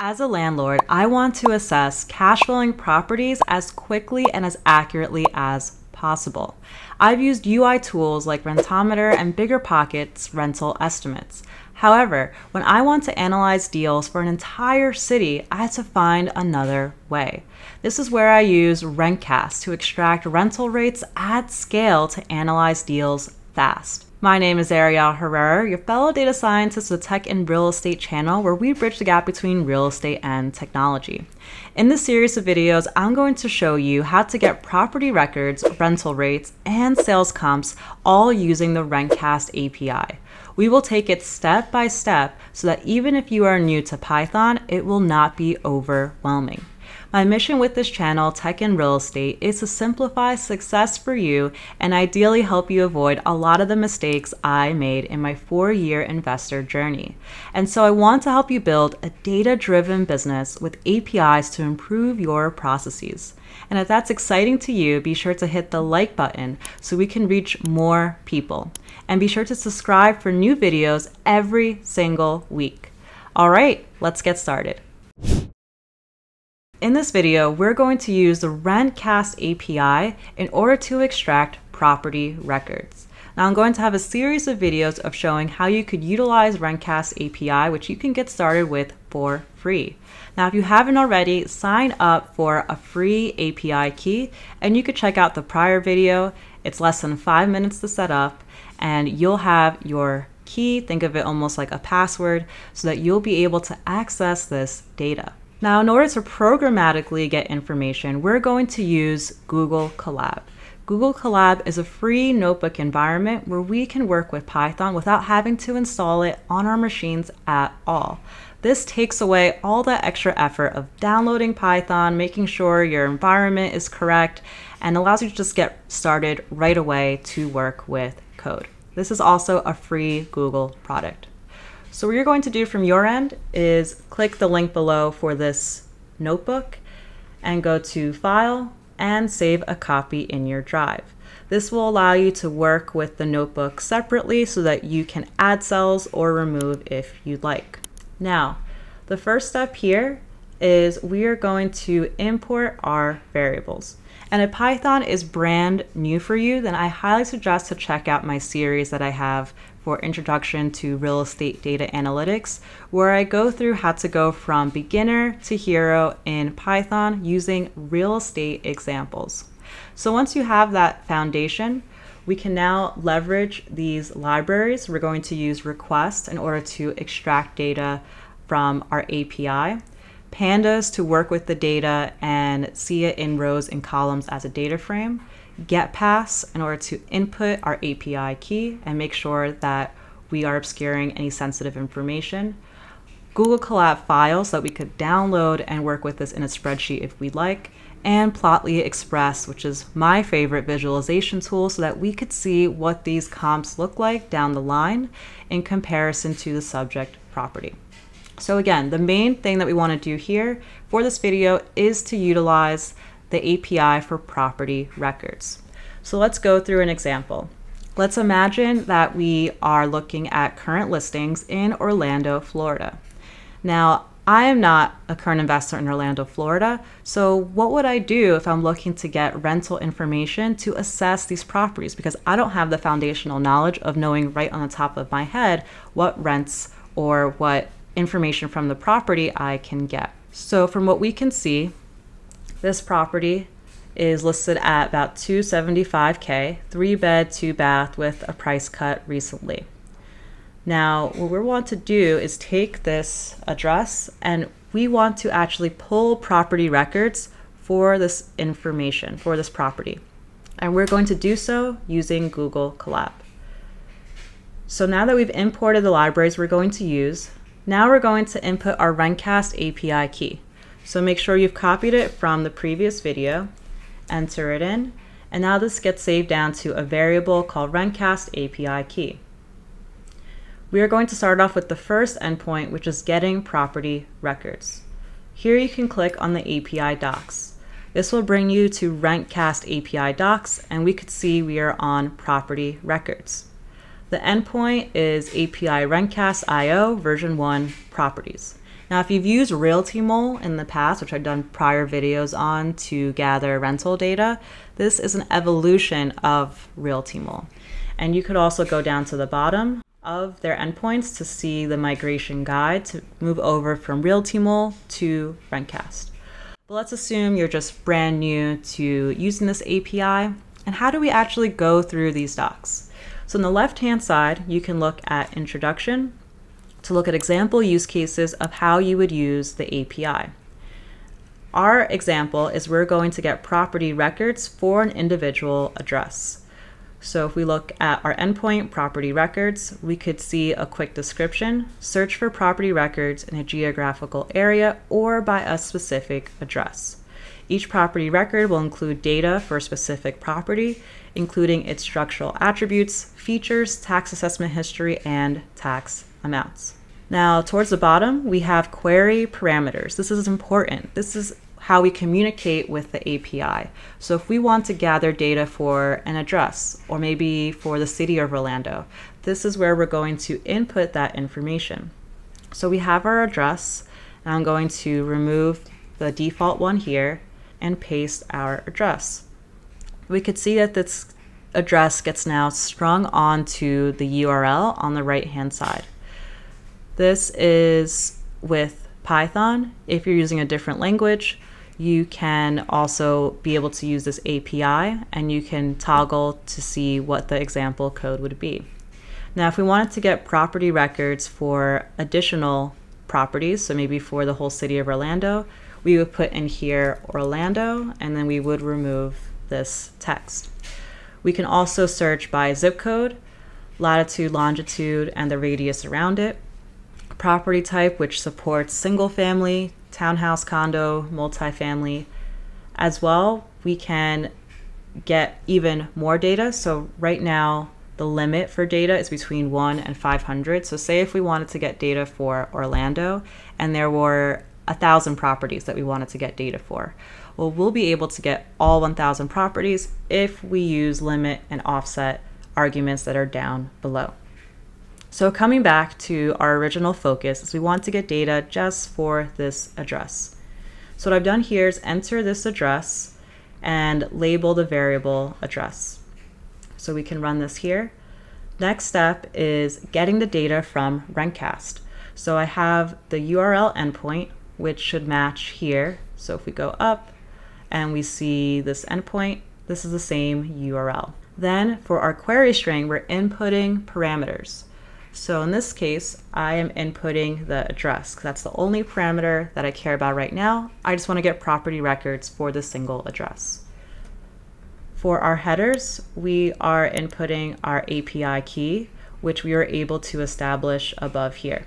As a landlord, I want to assess cash flowing properties as quickly and as accurately as possible. I've used UI tools like Rentometer and BiggerPockets rental estimates. However, when I want to analyze deals for an entire city, I had to find another way. This is where I use RentCast to extract rental rates at scale to analyze deals fast. My name is Ariel Herrera, your fellow data scientist with the Tech in Real Estate channel, where we bridge the gap between real estate and technology. In this series of videos, I'm going to show you how to get property records, rental rates, and sales comps all using the RentCast API. We will take it step by step so that even if you are new to Python, it will not be overwhelming. My mission with this channel, Tech in Real Estate, is to simplify success for you and ideally help you avoid a lot of the mistakes I made in my 4-year investor journey. And so I want to help you build a data-driven business with APIs to improve your processes. And if that's exciting to you, be sure to hit the like button so we can reach more people. And be sure to subscribe for new videos every single week. All right, let's get started. In this video, we're going to use the RentCast API in order to extract property records. Now I'm going to have a series of videos of showing how you could utilize RentCast API, which you can get started with for free. Now, if you haven't already, sign up for a free API key, and you could check out the prior video. It's less than 5 minutes to set up, and you'll have your key. Think of it almost like a password so that you'll be able to access this data. Now, in order to programmatically get information, we're going to use Google Colab. Google Colab is a free notebook environment where we can work with Python without having to install it on our machines at all. This takes away all that extra effort of downloading Python, making sure your environment is correct, and allows you to just get started right away to work with code. This is also a free Google product. So what you're going to do from your end is click the link below for this notebook and go to File and save a copy in your drive. This will allow you to work with the notebook separately so that you can add cells or remove if you'd like. Now, the first step here is we are going to import our variables. And if Python is brand new for you, then I highly suggest to check out my series that I have for Introduction to Real Estate Data Analytics, where I go through how to go from beginner to hero in Python using real estate examples. So once you have that foundation, we can now leverage these libraries. We're going to use requests in order to extract data from our API. Pandas to work with the data and see it in rows and columns as a data frame. GetPass in order to input our API key and make sure that we are obscuring any sensitive information. Google Colab files so that we could download and work with this in a spreadsheet if we'd like. And Plotly Express, which is my favorite visualization tool, so that we could see what these comps look like down the line in comparison to the subject property. So again, the main thing that we want to do here for this video is to utilize the API for property records. So let's go through an example. Let's imagine that we are looking at current listings in Orlando, Florida. Now, I am not a current investor in Orlando, Florida, so what would I do if I'm looking to get rental information to assess these properties? Because I don't have the foundational knowledge of knowing right on the top of my head what rents or what information from the property I can get. So from what we can see, this property is listed at about $275K, 3-bed, 2-bath with a price cut recently. Now, what we want to do is take this address and we want to actually pull property records for this information, for this property. And we're going to do so using Google Colab. So now that we've imported the libraries we're going to use, now we're going to input our RentCast API key. So make sure you've copied it from the previous video, enter it in, and now this gets saved down to a variable called RentCast API key. We are going to start off with the first endpoint, which is getting property records. Here you can click on the API docs. This will bring you to RentCast API docs, and we could see we are on property records. The endpoint is API RentCast IO version 1 properties. Now, if you've used RealtyMole in the past, which I've done prior videos on to gather rental data, this is an evolution of RealtyMole. And you could also go down to the bottom of their endpoints to see the migration guide to move over from RealtyMole to RentCast. But let's assume you're just brand new to using this API. And how do we actually go through these docs? So on the left-hand side, you can look at introduction to look at example use cases of how you would use the API. Our example is we're going to get property records for an individual address. So if we look at our endpoint property records, we could see a quick description, search for property records in a geographical area or by a specific address. Each property record will include data for a specific property, including its structural attributes, features, tax assessment history, and tax amounts. Now, towards the bottom, we have query parameters. This is important. This is how we communicate with the API. So if we want to gather data for an address, or maybe for the city of Orlando, this is where we're going to input that information. So we have our address, and I'm going to remove the default one here and paste our address. We could see that this address gets now strung onto the URL on the right-hand side. This is with Python. If you're using a different language, you can also be able to use this API, and you can toggle to see what the example code would be. Now, if we wanted to get property records for additional properties, so maybe for the whole city of Orlando, we would put in here Orlando, and then we would remove this text. We can also search by zip code, latitude, longitude, and the radius around it. Property type, which supports single family, townhouse, condo, multifamily. As well, we can get even more data. So right now, the limit for data is between 1 and 500. So say if we wanted to get data for Orlando, and there were 1,000 properties that we wanted to get data for. Well, we'll be able to get all 1,000 properties if we use limit and offset arguments that are down below. So coming back to our original focus is we want to get data just for this address. So what I've done here is enter this address and label the variable address. So we can run this here. Next step is getting the data from RentCast. So I have the URL endpoint, which should match here. So if we go up and we see this endpoint, this is the same URL. Then for our query string, we're inputting parameters. So in this case, I am inputting the address, because that's the only parameter that I care about right now. I just want to get property records for the single address. For our headers, we are inputting our API key, which we were able to establish above here.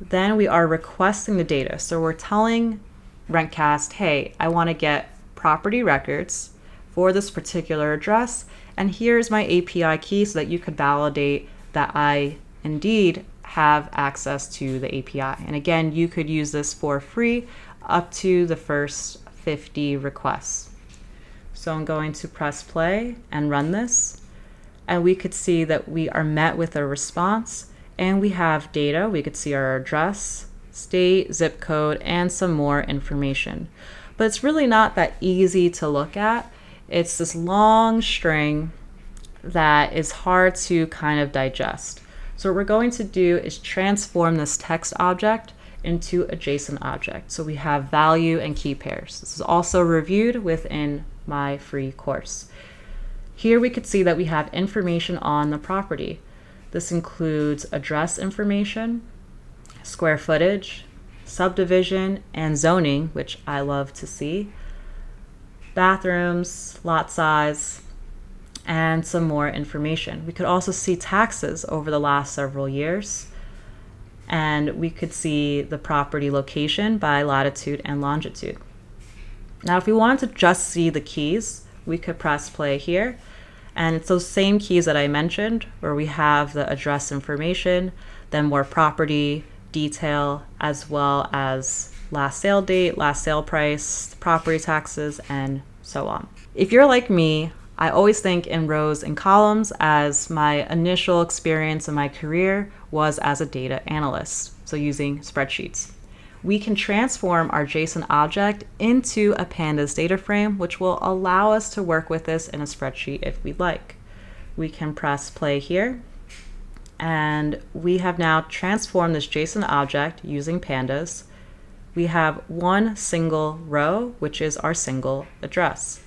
Then we are requesting the data. So we're telling RentCast, hey, I want to get property records for this particular address, and here's my API key so that you could validate that I indeed have access to the API. And again, you could use this for free up to the first 50 requests. So I'm going to press play and run this, and we could see that we are met with a response. And we have data. We could see our address, state, zip code, and some more information. But it's really not that easy to look at. It's this long string that is hard to kind of digest. So what we're going to do is transform this text object into a JSON object. So we have value and key pairs. This is also reviewed within my free course. Here we could see that we have information on the property. This includes address information, square footage, subdivision, and zoning, which I love to see, bathrooms, lot size, and some more information. We could also see taxes over the last several years, and we could see the property location by latitude and longitude. Now, if we wanted to just see the keys, we could press play here. And it's those same keys that I mentioned, where we have the address information, then more property detail, as well as last sale date, last sale price, property taxes, and so on. If you're like me, I always think in rows and columns, as my initial experience in my career was as a data analyst. so using spreadsheets. We can transform our JSON object into a Pandas data frame, which will allow us to work with this in a spreadsheet if we'd like. We can press play here, and we have now transformed this JSON object using Pandas. We have one single row, which is our single address.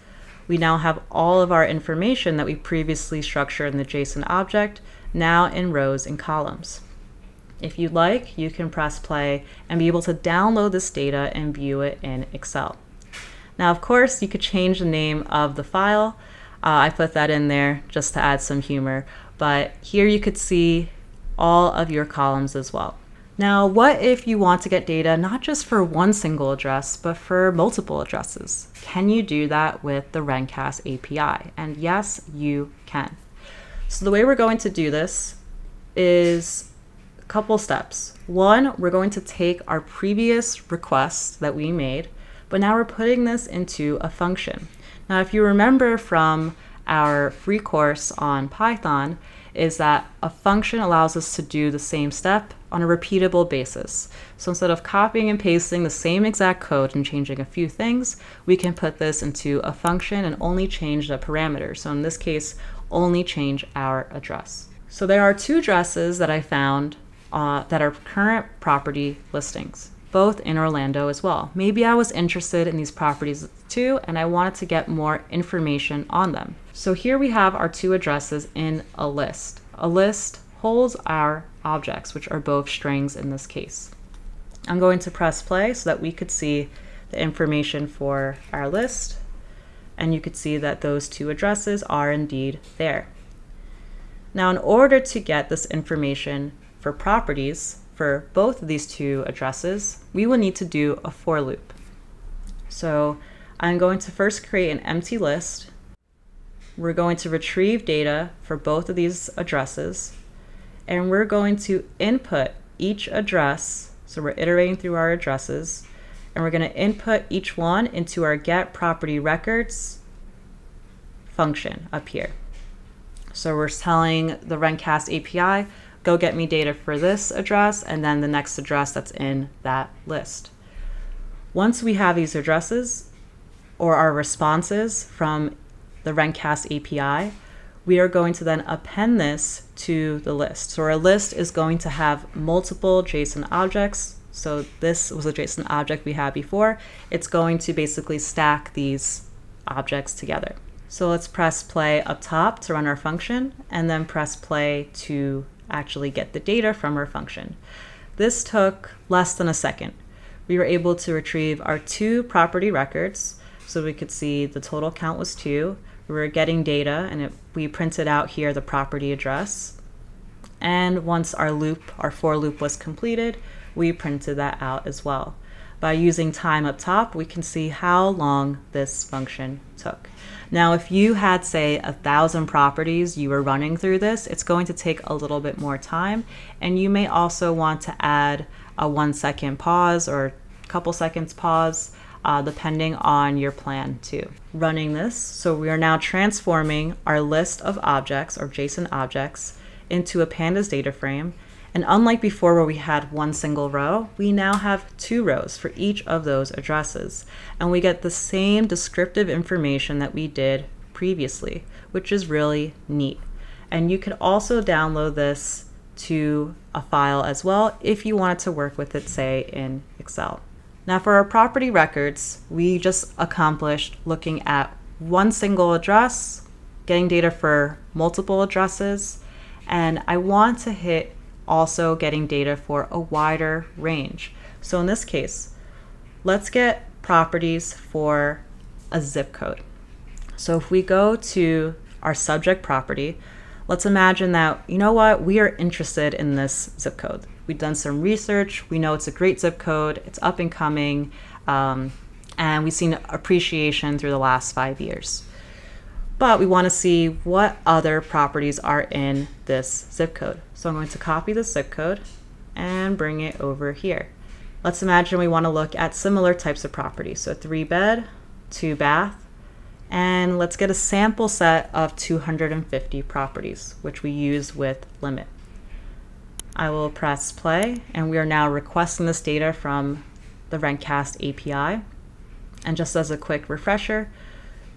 We now have all of our information that we previously structured in the JSON object, now in rows and columns. If you'd like, you can press play and be able to download this data and view it in Excel. Now, of course, you could change the name of the file. I put that in there just to add some humor, but here you could see all of your columns as well. Now, what if you want to get data not just for one single address, but for multiple addresses? Can you do that with the RentCast API? And yes, you can. So the way we're going to do this is a couple steps. One, we're going to take our previous request that we made, but now we're putting this into a function. Now, if you remember from our free course on Python, is that a function allows us to do the same step on a repeatable basis. So instead of copying and pasting the same exact code and changing a few things, we can put this into a function and only change the parameter. So in this case, only change our address. So there are two addresses that I found that are current property listings, both in Orlando as well. Maybe I was interested in these properties too, and I wanted to get more information on them. So here we have our two addresses in a list. A list holds our objects, which are both strings in this case. I'm going to press play so that we could see the information for our list, and you could see that those two addresses are indeed there. Now, in order to get this information for properties, for both of these two addresses, we will need to do a for loop. So I'm going to first create an empty list. We're going to retrieve data for both of these addresses, and we're going to input each address. So we're iterating through our addresses, and we're going to input each one into our get property records function up here. So we're telling the RentCast API, go get me data for this address and then the next address that's in that list. Once we have these addresses or our responses from the RentCast API, we are going to then append this to the list. So our list is going to have multiple JSON objects. So this was a JSON object we had before. It's going to basically stack these objects together. So let's press play up top to run our function and then press play to actually get the data from our function. This took less than a second. We were able to retrieve our two property records, so we could see the total count was 2. We were getting data, and we printed out here the property address. And once our for loop was completed, we printed that out as well. By using time up top, we can see how long this function took. Now, if you had, say, 1,000 properties you were running through this, it's going to take a little bit more time. And you may also want to add a 1-second pause or a couple seconds pause, depending on your plan too. Running this, so we are now transforming our list of objects or JSON objects into a Pandas data frame. And unlike before where we had one single row, we now have two rows for each of those addresses. And we get the same descriptive information that we did previously, which is really neat. And you can also download this to a file as well if you wanted to work with it, say, in Excel. Now for our property records, we just accomplished looking at one single address, getting data for multiple addresses, and I want to hit also getting data for a wider range. So in this case, let's get properties for a zip code. So if we go to our subject property, let's imagine that, you know what, we are interested in this zip code. We've done some research, we know it's a great zip code, it's up and coming, and we've seen appreciation through the last 5 years. But we want to see what other properties are in this zip code. So I'm going to copy the zip code and bring it over here. Let's imagine we want to look at similar types of properties. So 3-bed, 2-bath, and let's get a sample set of 250 properties, which we use with limit. I will press play, and we are now requesting this data from the RentCast API. And just as a quick refresher,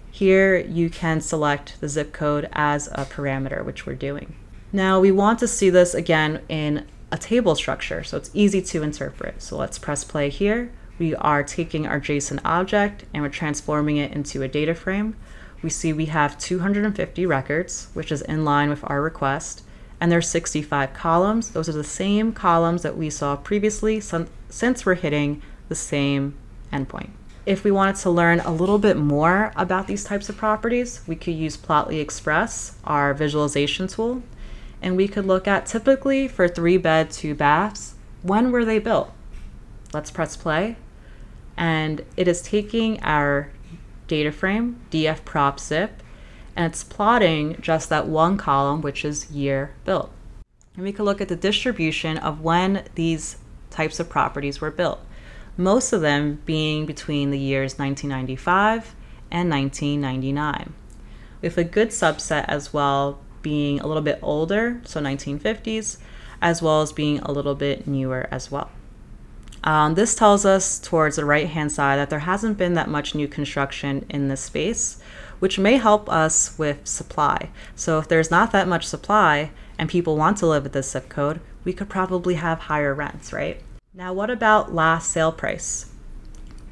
here you can select the zip code as a parameter, which we're doing. Now we want to see this again in a table structure, so it's easy to interpret. So let's press play here. We are taking our JSON object and we're transforming it into a data frame. We see we have 250 records, which is in line with our request, and there's 65 columns. Those are the same columns that we saw previously since we're hitting the same endpoint. If we wanted to learn a little bit more about these types of properties, we could use Plotly Express, our visualization tool, and we could look at typically for 3-bed, 2-baths, when were they built? Let's press play, and it is taking our data frame, df prop zip, and it's plotting just that one column, which is year built. And we can look at the distribution of when these types of properties were built, most of them being between the years 1995 and 1999, with a good subset as well being a little bit older, so 1950s, as well as being a little bit newer as well. This tells us towards the right-hand side that there hasn't been that much new construction in this space, which may help us with supply. So if there's not that much supply and people want to live at this zip code, we could probably have higher rents, right? Now, what about last sale price?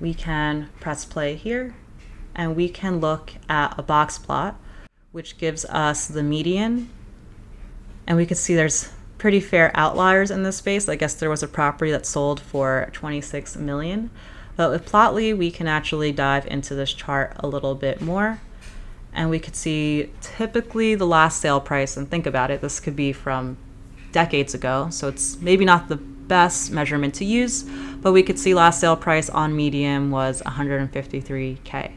We can press play here, and we can look at a box plot, which gives us the median. And we can see there's pretty fair outliers in this space. I guess there was a property that sold for $26 million. But with Plotly, we can actually dive into this chart a little bit more. And we could see typically the last sale price, and think about it, this could be from decades ago, so it's maybe not the best measurement to use, but we could see last sale price on median was $153K.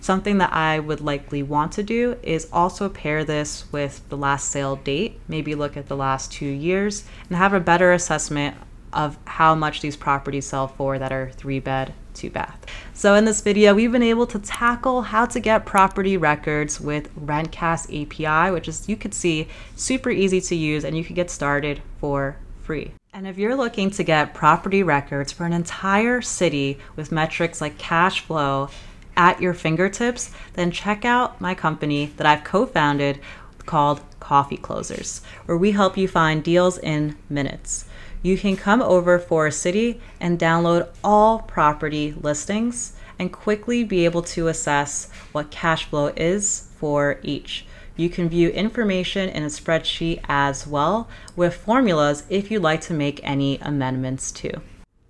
Something that I would likely want to do is also pair this with the last sale date, maybe look at the last 2 years and have a better assessment of how much these properties sell for that are 3-bed, 2-bath. So in this video, we've been able to tackle how to get property records with RentCast API, which is, you could see, super easy to use, and you can get started for free. And if you're looking to get property records for an entire city with metrics like cash flow at your fingertips, then check out my company that I've co-founded called Coffee Closers, where we help you find deals in minutes. You can come over for a city and download all property listings and quickly be able to assess what cash flow is for each. You can view information in a spreadsheet as well with formulas if you'd like to make any amendments too.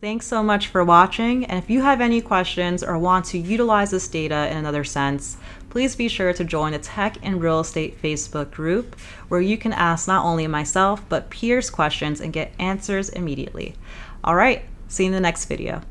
Thanks so much for watching, and if you have any questions or want to utilize this data in another sense, please be sure to join the Tech in Real Estate Facebook group, where you can ask not only myself, but peers questions and get answers immediately. All right, see you in the next video.